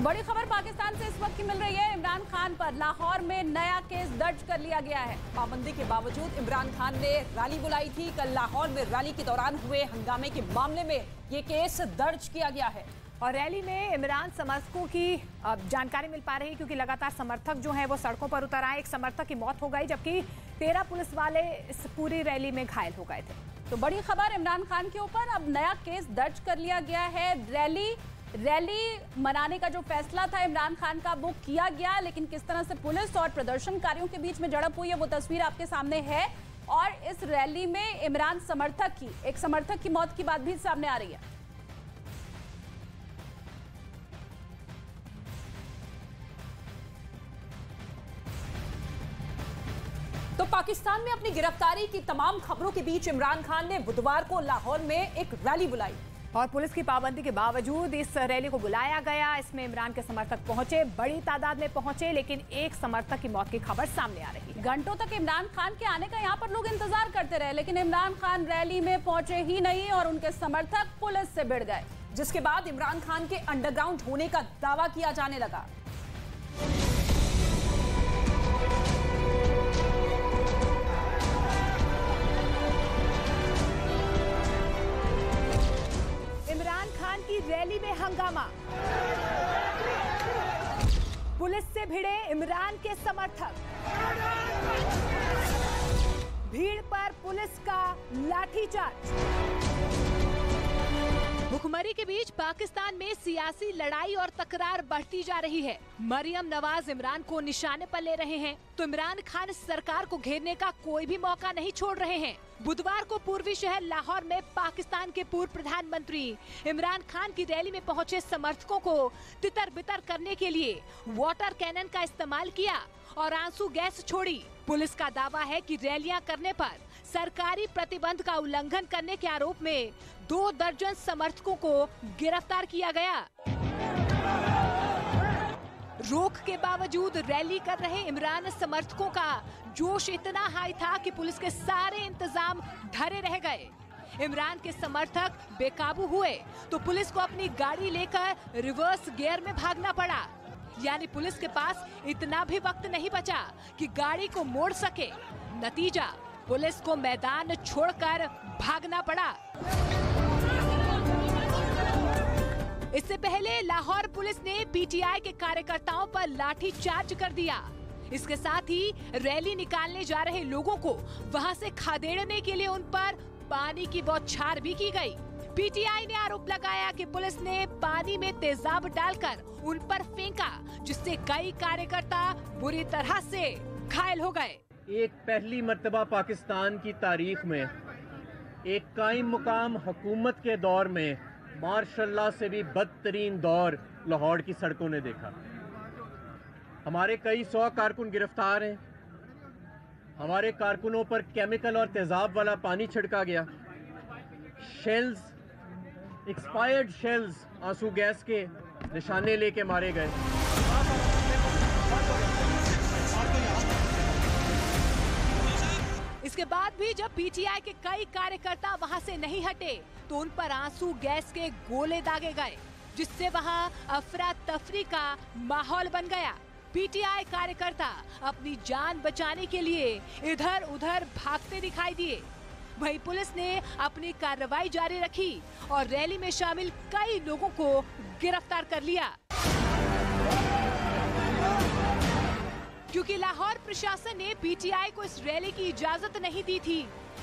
तो बड़ी खबर पाकिस्तान से इस वक्त की मिल रही है। इमरान खान पर लाहौर में नया केस दर्ज कर लिया गया है। पाबंदी के बावजूद इमरान खान ने रैली बुलाई थी। कल लाहौर में रैली के दौरान हुए हंगामे के मामले में ये केस दर्ज किया गया है और रैली में इमरान समर्थकों की जानकारी मिल पा रही है, क्योंकि लगातार समर्थक जो हैं वो सड़कों पर उतर आए। एक समर्थक की मौत हो गई, जबकि 13 पुलिस वाले इस पूरी रैली में घायल हो गए थे। तो बड़ी खबर इमरान खान के ऊपर अब नया केस दर्ज कर लिया गया है। रैली मनाने का जो फैसला था इमरान खान का वो किया गया, लेकिन किस तरह से पुलिस और प्रदर्शनकारियों के बीच में झड़प हुई है वो तस्वीर आपके सामने है। और इस रैली में इमरान समर्थक की एक समर्थक की मौत की बात भी सामने आ रही है। तो पाकिस्तान में अपनी गिरफ्तारी की तमाम खबरों के बीच इमरान खान ने बुधवार को लाहौर में एक रैली बुलाई और पुलिस की पाबंदी के बावजूद इस रैली को बुलाया गया। इसमें इमरान के समर्थक पहुंचे, बड़ी तादाद में पहुंचे, लेकिन एक समर्थक की मौत की खबर सामने आ रही है। घंटों तक इमरान खान के आने का यहाँ पर लोग इंतजार करते रहे, लेकिन इमरान खान रैली में पहुंचे ही नहीं और उनके समर्थक पुलिस से भिड़ गए, जिसके बाद इमरान खान के अंडरग्राउंड होने का दावा किया जाने लगा। रैली में हंगामा, पुलिस से भिड़े इमरान के समर्थक, भीड़ पर पुलिस का लाठीचार्ज। भुखमरी के बीच पाकिस्तान में सियासी लड़ाई और तकरार बढ़ती जा रही है। मरियम नवाज इमरान को निशाने पर ले रहे हैं तो इमरान खान सरकार को घेरने का कोई भी मौका नहीं छोड़ रहे हैं। बुधवार को पूर्वी शहर लाहौर में पाकिस्तान के पूर्व प्रधानमंत्री इमरान खान की रैली में पहुंचे समर्थकों को तितर बितर करने के लिए वाटर कैनन का इस्तेमाल किया और आंसू गैस छोड़ी। पुलिस का दावा है कि रैलियां करने पर सरकारी प्रतिबंध का उल्लंघन करने के आरोप में 2 दर्जन समर्थकों को गिरफ्तार किया गया। रोक के बावजूद रैली कर रहे इमरान समर्थकों का जोश इतना हाई था कि पुलिस के सारे इंतजाम धरे रह गए। इमरान के समर्थक बेकाबू हुए तो पुलिस को अपनी गाड़ी लेकर रिवर्स गियर में भागना पड़ा, यानी पुलिस के पास इतना भी वक्त नहीं बचा कि गाड़ी को मोड़ सके। नतीजा, पुलिस को मैदान छोड़कर भागना पड़ा। इससे पहले लाहौर पुलिस ने पीटीआई के कार्यकर्ताओं पर लाठीचार्ज कर दिया। इसके साथ ही रैली निकालने जा रहे लोगों को वहां से खदेड़ने के लिए उन पर पानी की बौछार भी की गई। पीटीआई ने आरोप लगाया कि पुलिस ने पानी में तेजाब डालकर उन पर फेंका, जिससे कई कार्यकर्ता बुरी तरह से घायल हो गए। एक पहली मर्तबा पाकिस्तान की तारीख में एक कायम मुकाम हुकूमत के दौर में मार्शल से भी बदतरीन दौर लाहौर की सड़कों ने देखा। हमारे कई 100 कारकुन गिरफ्तार हैं। हमारे कारकुनों पर केमिकल और तेजाब वाला पानी छिड़का गया। शेल्स, एक्सपायर्ड शेल्स आंसू गैस के निशाने लेके मारे गए। इसके बाद भी जब पीटीआई के कई कार्यकर्ता वहां से नहीं हटे तो उन पर आंसू गैस के गोले दागे गए, जिससे वहां अफरा तफरी का माहौल बन गया। पीटीआई कार्यकर्ता अपनी जान बचाने के लिए इधर उधर भागते दिखाई दिए। वहीं पुलिस ने अपनी कार्रवाई जारी रखी और रैली में शामिल कई लोगों को गिरफ्तार कर लिया। क्योंकि लाहौर प्रशासन ने पीटीआई को इस रैली की इजाजत नहीं दी थी,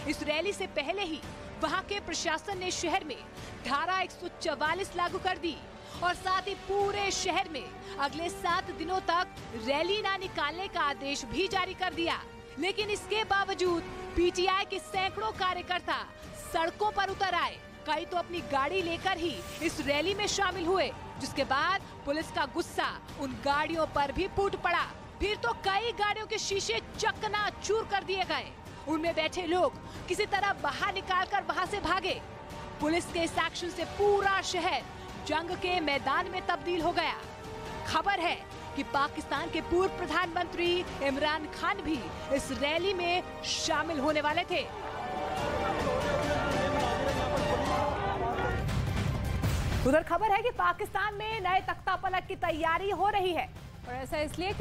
इस रैली से पहले ही वहां के प्रशासन ने शहर में धारा 144 लागू कर दी और साथ ही पूरे शहर में अगले 7 दिनों तक रैली ना निकालने का आदेश भी जारी कर दिया। लेकिन इसके बावजूद पीटीआई के सैकड़ों कार्यकर्ता सड़कों पर उतर आए। कई तो अपनी गाड़ी लेकर ही इस रैली में शामिल हुए, जिसके बाद पुलिस का गुस्सा उन गाड़ियों पर भी फूट पड़ा। फिर तो कई गाड़ियों के शीशे चकनाचूर कर दिए गए। उनमें बैठे लोग किसी तरह बाहर निकालकर वहां से भागे। पुलिस के इस एक्शन से पूरा शहर जंग के मैदान में तब्दील हो गया। खबर है कि पाकिस्तान के पूर्व प्रधानमंत्री इमरान खान भी इस रैली में शामिल होने वाले थे। उधर खबर है कि पाकिस्तान में नए तख्तापलट की तैयारी हो रही है और ऐसा इसलिए